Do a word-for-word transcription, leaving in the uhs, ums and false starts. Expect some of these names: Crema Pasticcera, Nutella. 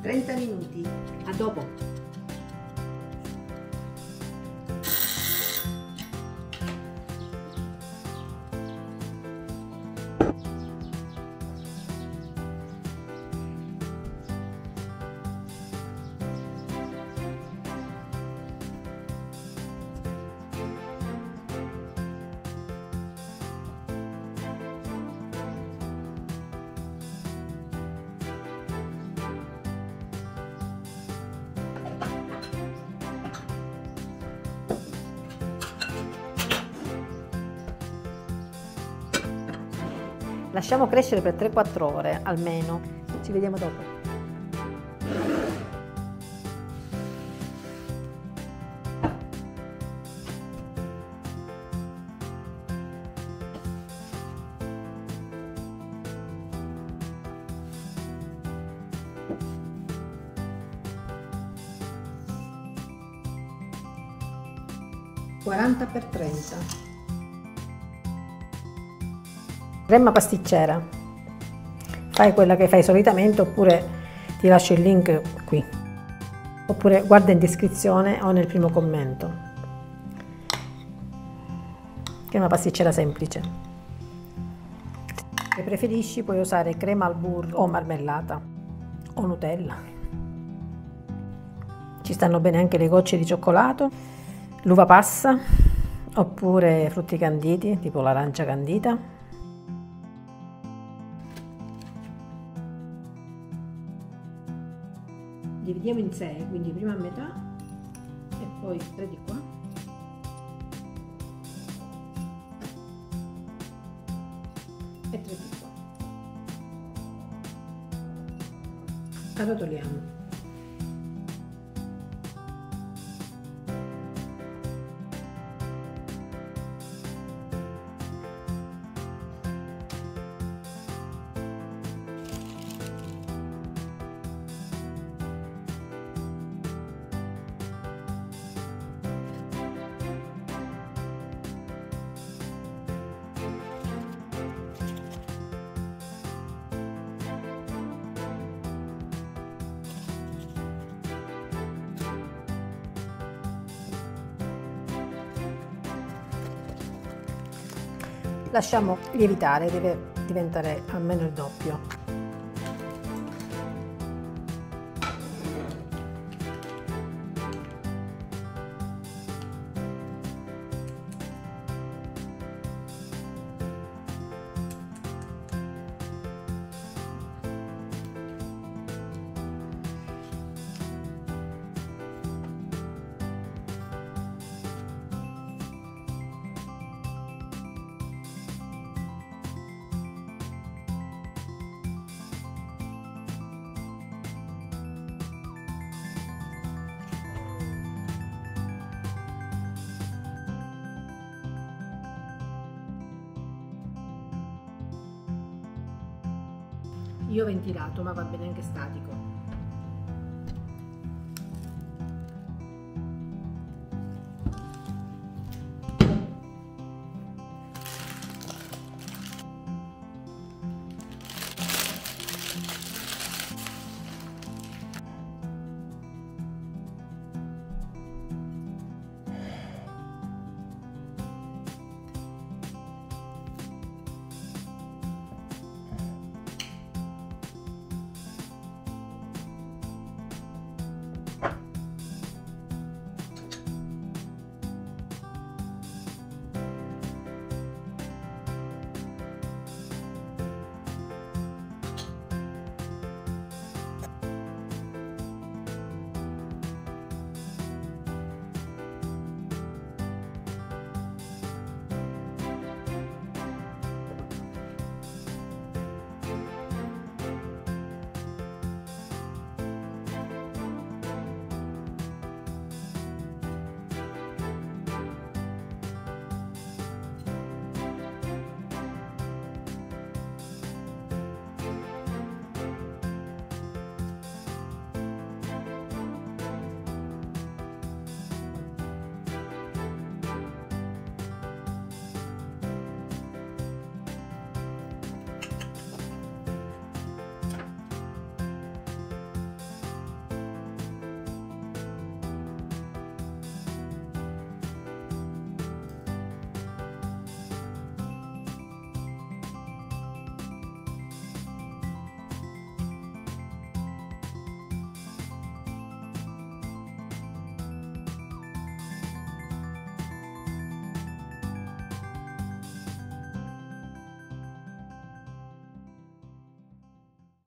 trenta minuti. A dopo! Lasciamo crescere per tre quattro ore almeno. Ci vediamo dopo. quaranta per trenta. Crema pasticcera, fai quella che fai solitamente, oppure ti lascio il link qui, oppure guarda in descrizione o nel primo commento. Crema pasticcera semplice. Se preferisci puoi usare crema al burro o marmellata o Nutella. Ci stanno bene anche le gocce di cioccolato, l'uva passa oppure frutti canditi tipo l'arancia candita. Dividiamo in sei, quindi prima a metà e poi tre di qua. E tre di qua. Arrotoliamo. Lasciamo lievitare, deve diventare almeno il doppio. Io ho ventilato, ma va bene anche statico.